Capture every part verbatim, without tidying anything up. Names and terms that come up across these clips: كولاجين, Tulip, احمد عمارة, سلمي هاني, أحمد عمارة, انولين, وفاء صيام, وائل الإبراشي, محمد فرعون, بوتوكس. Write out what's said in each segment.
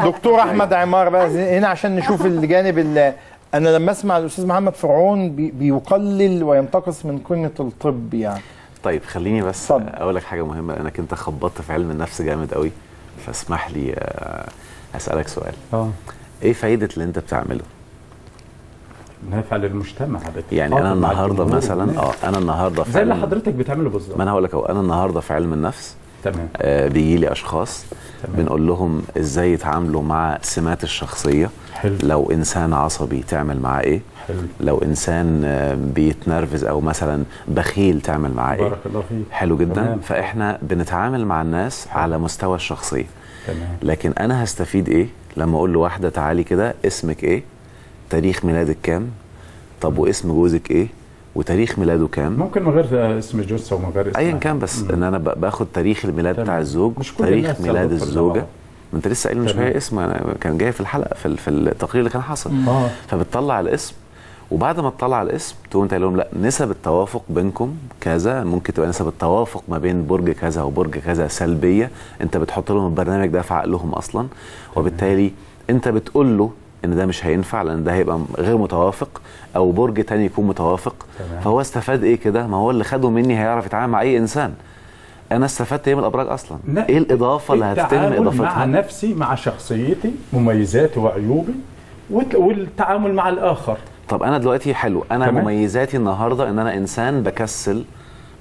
دكتور احمد عمارة بقى هنا عشان نشوف الجانب اللي انا لما اسمع الاستاذ محمد فرعون بي بيقلل وينتقص من قيمه الطب يعني. طيب خليني بس صد. اقول لك حاجه مهمه، انا كنت خبطت في علم النفس جامد قوي، فاسمح لي اسالك سؤال. اه ايه فايده اللي انت بتعمله؟ نافع للمجتمع حضرتك. يعني انا النهارده مثلا اه انا النهارده زي اللي حضرتك بتعمله بالظبط. ما انا هقول لك اهو، انا النهارده في علم النفس تمام آه بيجي لي اشخاص تمام. بنقول لهم ازاي يتعاملوا مع سمات الشخصيه. حلو. لو انسان عصبي تعمل معاه ايه؟ حلو. لو انسان آه بيتنرفز او مثلا بخيل تعمل معاه ايه؟ بارك الله فيك. حلو جدا تمام. فاحنا بنتعامل مع الناس حلو. على مستوى الشخصيه تمام. لكن انا هستفيد ايه لما اقول لواحده تعالي كده اسمك ايه؟ تاريخ ميلادك كام؟ طب واسم جوزك ايه؟ وتاريخ ميلاده كام؟ ممكن من غير اسم الجثه ومن غير اسم ايا كان، بس مم. ان انا باخد تاريخ الميلاد تمام. بتاع الزوج، تاريخ ميلاد الزوجه. انت لسه قايل مش فاكر اسم، انا كان جاي في الحلقه في, في التقرير اللي كان حصل. مم. فبتطلع الاسم، وبعد ما تطلع الاسم تقوم انت قايل لهم لا نسب التوافق بينكم كذا، ممكن تبقى نسب التوافق ما بين برج كذا وبرج كذا سلبيه. انت بتحط لهم البرنامج ده في عقلهم اصلا، وبالتالي انت بتقول له ان ده مش هينفع لان ده هيبقى غير متوافق، او برج تاني يكون متوافق. تمام. فهو استفاد ايه كده؟ ما هو اللي خده مني هيعرف يتعامل مع اي انسان. انا استفدت ايه من الابراج اصلا؟ ايه الاضافه اللي هتتم اضافتها؟ مع نفسي، مع شخصيتي، مميزاتي وعيوبي، والتعامل مع الاخر. طب انا دلوقتي حلو، انا تمام. مميزاتي النهارده ان انا انسان بكسل،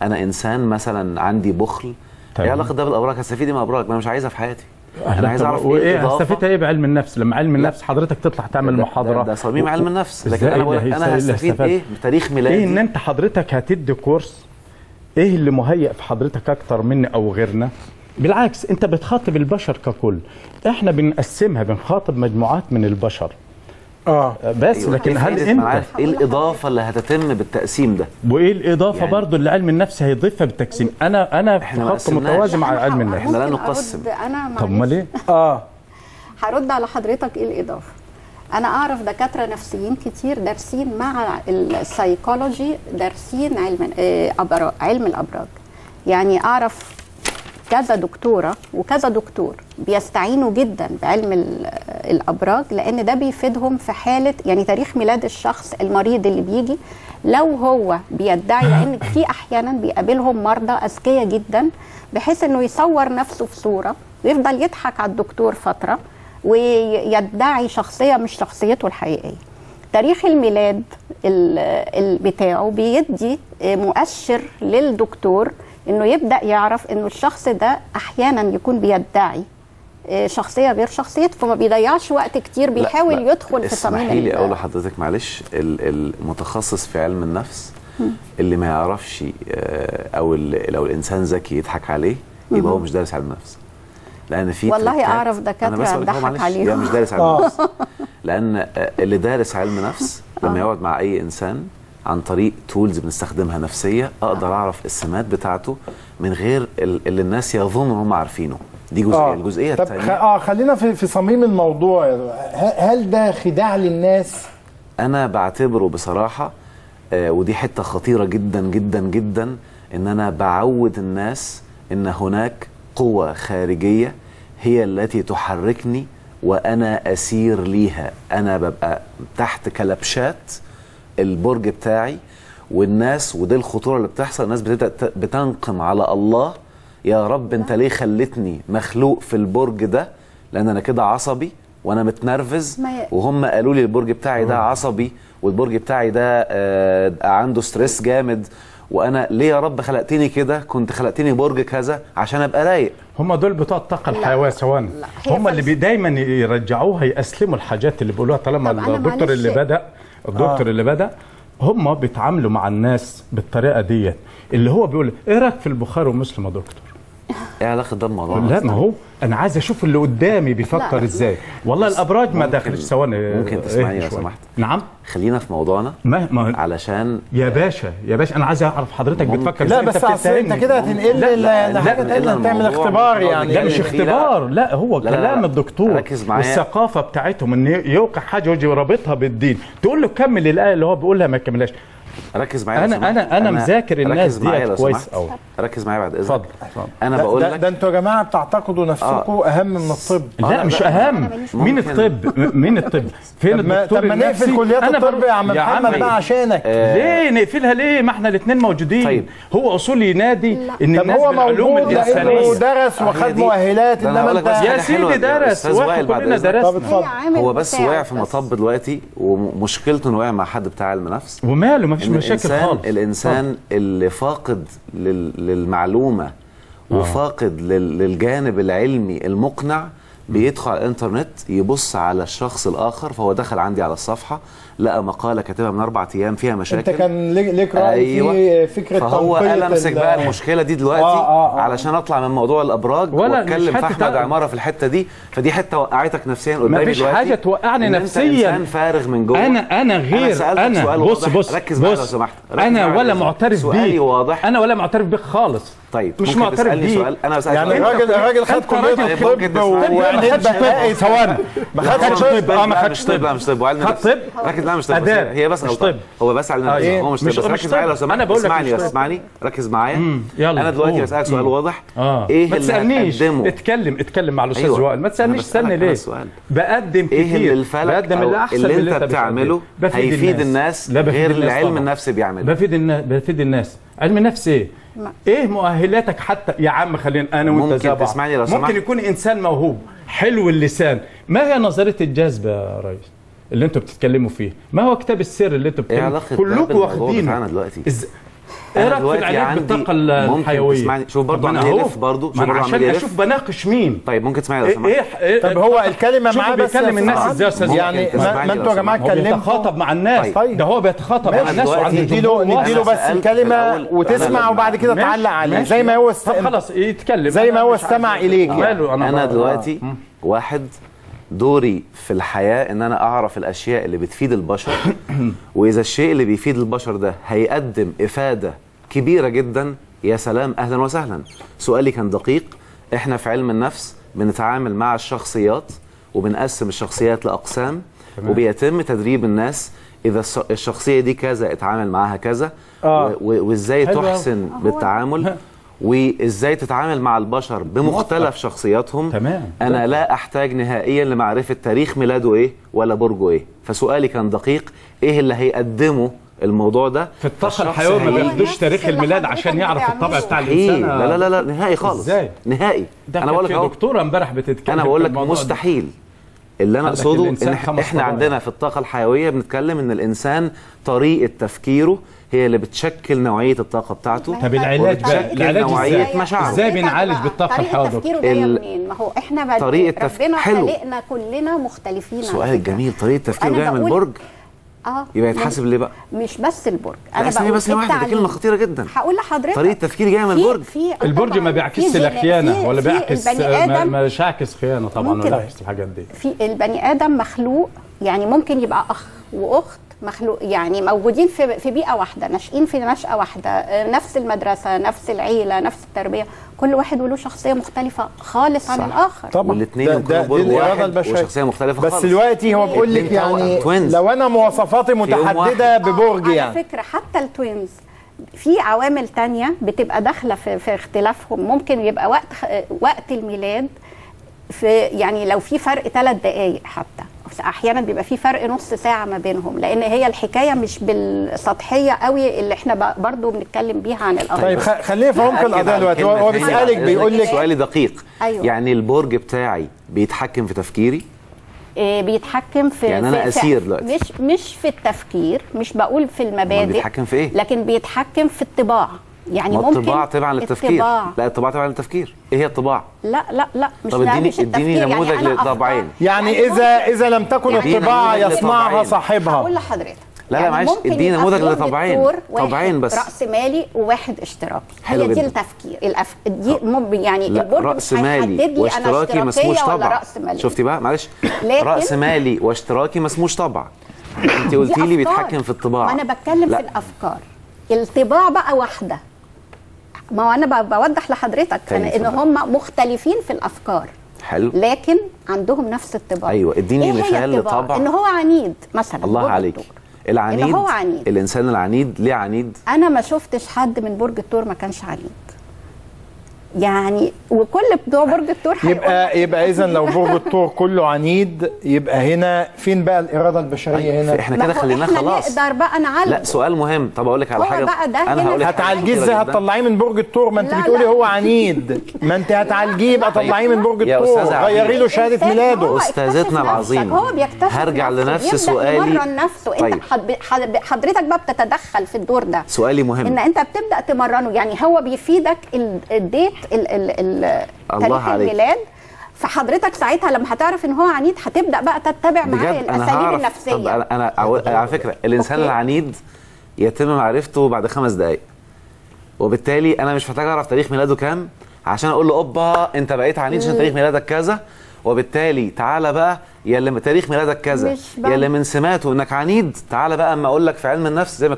انا انسان مثلا عندي بخل. ايه علاقه ده بالابراج؟ هستفيد ايه من الابراج؟ ما انا مش عايزها في حياتي. أنا عايز أعرف إيه هستفيدها إيه بعلم النفس؟ لما علم النفس حضرتك تطلع تعمل ده محاضرة، ده, ده صميم و... علم النفس. لكن أنا بقول أنا هستفيد إيه بتاريخ ميلادي؟ إيه إن أنت حضرتك هتدي كورس إيه اللي مهيأ في حضرتك أكتر مني أو غيرنا؟ بالعكس أنت بتخاطب البشر ككل، إحنا بنقسمها، بنخاطب مجموعات من البشر. اه بس أيوة. لكن هل انت ايه الاضافه اللي هتتم بالتقسيم ده؟ وايه الاضافه يعني برضو اللي علم النفس هيضيفها بالتقسيم؟ انا انا خط متوازي مع علم النفس، احنا لا نقسم. طب امال ايه؟ اه هرد على حضرتك ايه الاضافه؟ انا اعرف دكاتره نفسيين كتير دارسين مع السايكولوجي، دارسين علم ابراج، علم الابراج. يعني اعرف كذا دكتورة وكذا دكتور بيستعينوا جدا بعلم الأبراج، لأن ده بيفيدهم في حالة يعني تاريخ ميلاد الشخص المريض اللي بيجي لو هو بيدعي، لأن في أحيانا بيقابلهم مرضى أذكياء جدا بحيث أنه يصور نفسه في صورة ويفضل يضحك على الدكتور فترة ويدعي شخصية مش شخصيته الحقيقية. تاريخ الميلاد بتاعه بيدي مؤشر للدكتور انه يبدا يعرف انه الشخص ده احيانا يكون بيدعي شخصيه غير شخصيته، فما بيضيعش وقت كتير، بيحاول لا لا يدخل في صميم. اسمحي لي اقول لحضرتك معلش، المتخصص في علم النفس اللي ما يعرفش او لو الانسان ذكي يضحك عليه يبقى هو مش دارس علم النفس، لأن في والله أعرف دكاترة بضحك عليهم يعني مش دارس علم نفس. لأن اللي دارس علم نفس لما يقعد مع أي إنسان عن طريق تولز بنستخدمها نفسية أقدر أعرف السمات بتاعته من غير اللي الناس يظنوا هم عارفينه. دي جزئية. آه. الجزئية الثانية خ... آه خلينا في, في صميم الموضوع. هل ده خداع للناس؟ أنا بعتبره بصراحة آه ودي حتة خطيرة جدا جدا جدا، إن أنا بعود الناس إن هناك قوة خارجية هي التي تحركني وأنا أسير ليها. أنا ببقى تحت كلبشات البرج بتاعي والناس، ودي الخطورة اللي بتحصل. الناس بتبدأ بتنقم على الله، يا رب أنت ليه خلتني مخلوق في البرج ده؟ لأن أنا كده عصبي وأنا متنرفز، وهم قالوا لي البرج بتاعي ده عصبي، والبرج بتاعي ده عنده ستريس جامد، وانا ليه يا رب خلقتني كده؟ كنت خلقتني برج كذا عشان ابقى رايق. هم دول بتوع الطاقه الحيويه سواء، هم اللي دايما يرجعوها يقسموا الحاجات اللي بيقولوها. طالما الدكتور اللي بدا الدكتور آه. اللي بدا هم بيتعاملوا مع الناس بالطريقه ديت، اللي هو بيقول ايه رايك في البخاري ومسلم يا دكتور؟ ايه علاقه ده بالموضوع؟ لا ما هو انا عايز اشوف اللي قدامي بيفكر ازاي. والله الابراج ما داخلش ثواني. ممكن تسمعني لو سمحت؟ نعم خلينا في موضوعنا. ما ما علشان يا باشا يا باشا انا عايز اعرف حضرتك بتفكر ازاي. لا بس اصل انت كده هتنقل لي حاجه تانيه، تعمل اختبار يعني. ده مش اختبار، لا هو كلام الدكتور والثقافه بتاعتهم ان يوقع حاجه ويجي رابطها بالدين. تقول له كمل الايه اللي هو بيقولها ما يكملهاش، ركز معايا. انا انا انا مذاكر الناس دي كويس قوي. ركز معايا بعد اذنك. اتفضل. انا بقول لك ده انتوا يا جماعه بتعتقدوا نفسكم آه. اهم من الطب. لا آه مش اهم. مين الطب؟ مين الطب؟ فين الدكتور النفسي؟ طب ما نقفل كليات الطب يا عم محمد بقى عشانك. ليه نقفلها ليه؟ ما احنا الاثنين موجودين. طيب هو اصول ينادي ان الناس بالعلوم الانسانيه. هو درس وخد مؤهلات. انما انت يا سيدي درس وكلنا درسنا. هو بس واقع في مطب دلوقتي ومشكلته انه واقع مع حد بتاع علم نفس. وماله مفيش مشاكل خالص. الانسان طبعا. اللي فاقد للمعلومه آه. وفاقد للجانب العلمي المقنع بيدخل على الانترنت يبص على الشخص الاخر. فهو دخل عندي على الصفحه لقى مقاله كاتبها من اربع ايام فيها مشاكل. انت كان ليك راي أيوة. في فكره تنقية. فهو ألمسك بقى المشكله دي دلوقتي آه آه آه. علشان اطلع من موضوع الابراج واتكلم في احمد عماره في الحته دي. فدي حته وقعتك نفسيا قدامي دلوقتي. مفيش حاجه توقعني إن نفسيا. انت انسان فارغ من جوه. انا انا غير انا, أنا بص بص ركز بص لو سمحت. انا ولا معترف بيه. انا ولا معترف بيه خالص. طيب مش معترف بيه. انا بسالك يعني الراجل الراجل خد كليه الطب. ما خدش طب ثواني. ما خدش طب. اه ما خدش طب. لا مش طب. وعلم نفس. خد طب. ركز. لا مش طب. هي بس غلطان. هو بس علم نفس. هو مش طب. ركز معايا لو سمحت. اسمعني بس اسمعني. ركز معايا. انا دلوقتي بسالك سؤال واضح. ايه اللي هتقدمه؟ اتكلم اتكلم مع الاستاذ وائل. ما تسالنيش استنى ليه؟ بقدم كتير. ايه بقدم اللي احسن اللي انت بتعمله هيفيد الناس غير اللي علم النفس بيعمله. بفيد الناس. بفيد الناس. علم النفس ايه؟ لا. ايه مؤهلاتك حتى يا عم؟ خلينا انا وانت ممكن تسمعني لو سمحت. ممكن يكون انسان موهوب حلو اللسان. ما هي نظريه الجذب يا ريس اللي انتوا بتتكلموا فيه؟ ما هو كتاب السر اللي انتوا بتتكلموا فيه؟ كلكم واخدينه دلوقتي. إز... ايه رايك في العلاج بالطاقه الحيويه؟ تسمعني. شوف برضه عم يلف برضه. شوف عشان اشوف بناقش مين. طيب ممكن تسمعني لو سمحت. ايه طب هو الكلمه معاه بس بيكلم الناس ازاي يا استاذ؟ يعني ما انتوا يا جماعه اتكلمتوا. بيتخاطب مع الناس. ده هو بيتخاطب مع الناس وعنده نديله نديله بس الكلمه وتسمع وبعد كده تعلق عليه زي ما هو. طب خلاص يتكلم زي ما هو استمع اليك. ماله انا دلوقتي واحد دوري في الحياة ان انا اعرف الاشياء اللي بتفيد البشر. واذا الشيء اللي بيفيد البشر ده هيقدم افادة كبيرة جدا يا سلام اهلا وسهلا. سؤالي كان دقيق. احنا في علم النفس بنتعامل مع الشخصيات وبنقسم الشخصيات لاقسام وبيتم تدريب الناس اذا الشخصية دي كذا اتعامل معاها كذا آه. وازاي تحسن بالتعامل وازاي تتعامل مع البشر بمختلف شخصياتهم. تمام. انا لا احتاج نهائيا لمعرفه تاريخ ميلاده ايه ولا برجه ايه. فسؤالي كان دقيق. ايه اللي هيقدمه الموضوع ده في الطاقه الحيويه؟ ما بياخدوش تاريخ الميلاد عشان يعرف الطبع بتاع الانسان. لا لا لا لا نهائي خالص. ازاي نهائي؟ انا بقول لك دكتوره امبارح بتتكلم. انا بقول لك مستحيل. اللي انا اقصده ان احنا عندنا في الطاقه الحيويه بنتكلم ان الانسان طريقه تفكيره هي اللي بتشكل نوعيه الطاقه بتاعته. طب العلاج بقى العلاج نوعيه مشاعره ازاي بنعالج بالطاقه الحيويه؟ طريقه تفكيره منين؟ ما هو احنا بعد ربنا خلقنا كلنا مختلفين. سؤال جميل. طريقه تفكيره جايه من برج اه يبقى يتحاسب ليه بقى؟ مش بس البرج. انا بقول بس واحده كلمه خطيره جدا. هقول لحضرتك طريقه تفكير جايه من البرج. البرج ما بيعكسش لا خيانه ولا بيعكس مش عاكس خيانه طبعا ولا بيعكس الحاجات دي. في البني ادم مخلوق يعني ممكن يبقى اخ واخت مخلوق يعني موجودين في في بيئه واحده ناشئين في نشأة واحده نفس المدرسه نفس العيله نفس التربيه. كل واحد وله شخصيه مختلفه خالص عن الاخر. طبعا الاثنين وشخصيه مختلفه خالص. بس دلوقتي هو بيقول لك يعني لو انا مواصفاتي متحدده ببرج يعني على فكره حتى التوينز في عوامل تانية بتبقى داخله في, في اختلافهم. ممكن يبقى وقت وقت الميلاد في يعني لو في فرق ثلاث دقائق حتى احيانا بيبقى في فرق نص ساعه ما بينهم لان هي الحكايه مش بالسطحيه قوي اللي احنا برضو بنتكلم بيها عن الارض. طيب خلينا في عمق القضيه دلوقتي. هو بيسالك بيقول لك سؤالي دقيق. أيوة. يعني البرج بتاعي بيتحكم في تفكيري إيه؟ بيتحكم في يعني انا في اسير دلوقتي مش مش في التفكير. مش بقول في المبادئ بيتحكم في ايه لكن بيتحكم في الطباع. يعني ممكن الطباع تبع للتفكير. لا الطباع تبع للتفكير. ايه هي الطباع؟ لا لا لا مش طب اديني اديني نموذج للطبعين. يعني اذا اذا لم تكن الطباع يصنعها صاحبها. هقول لحضرتك لا لا معلش اديني نموذج لطبعين. طبعين بس راس مالي وواحد اشتراكي. هي دي التفكير الأف... دي يعني البرج راس مالي واشتراكي ما اسموش طبع. شفتي بقى معلش راس مالي واشتراكي ما اسموش طبع. انت قلتي لي بيتحكم في الطباع. انا بتكلم في الافكار. الطباع بقى واحده. ما هو أنا بوضح لحضرتك أنا إن هم مختلفين في الأفكار. حلو. لكن عندهم نفس الطباع. أيوة اديني إيه مثال لطبع. إن هو عنيد مثلا. الله عليك. العنيد اللي هو عنيد. الانسان العنيد ليه عنيد؟ انا ما شفتش حد من برج الثور ما كانش عنيد يعني، وكل بتوع برج الثور يبقى يبقى اذا لو برج الثور كله عنيد يبقى هنا فين بقى الاراده البشريه هنا؟ احنا كده خليناه خلاص نقدر بقى نعالج. لا سؤال مهم، طب اقول لك على حاجه بقى، ده انا هتعالجيه ازاي؟ هتطلعيه من برج الثور؟ ما انت بتقولي هو عنيد، ما انت هتعالجيه يبقى طلعيه من برج الثور، غيري له شهاده ميلاده. استاذتنا العظيمه هو بيكتشف، هرجع لنفس سؤالي، يمرن نفسه. انت حضرتك بقى بتتدخل في الدور ده. سؤالي مهم ان انت بتبدا تمرنه، يعني هو بيفيدك الديت تاريخ الميلاد، فحضرتك ساعتها لما هتعرف ان هو عنيد هتبدا بقى تتبع معاه الاساليب النفسيه. طب انا انا على فكره الانسان أوكي. العنيد يتم معرفته بعد خمس دقائق، وبالتالي انا مش محتاج اعرف تاريخ ميلاده كام عشان اقول له اوبا انت بقيت عنيد عشان تاريخ ميلادك كذا، وبالتالي تعالى بقى يا اللي تاريخ ميلادك كذا يا اللي من سماته انك عنيد تعالى بقى اما اقول لك في علم النفس زي ما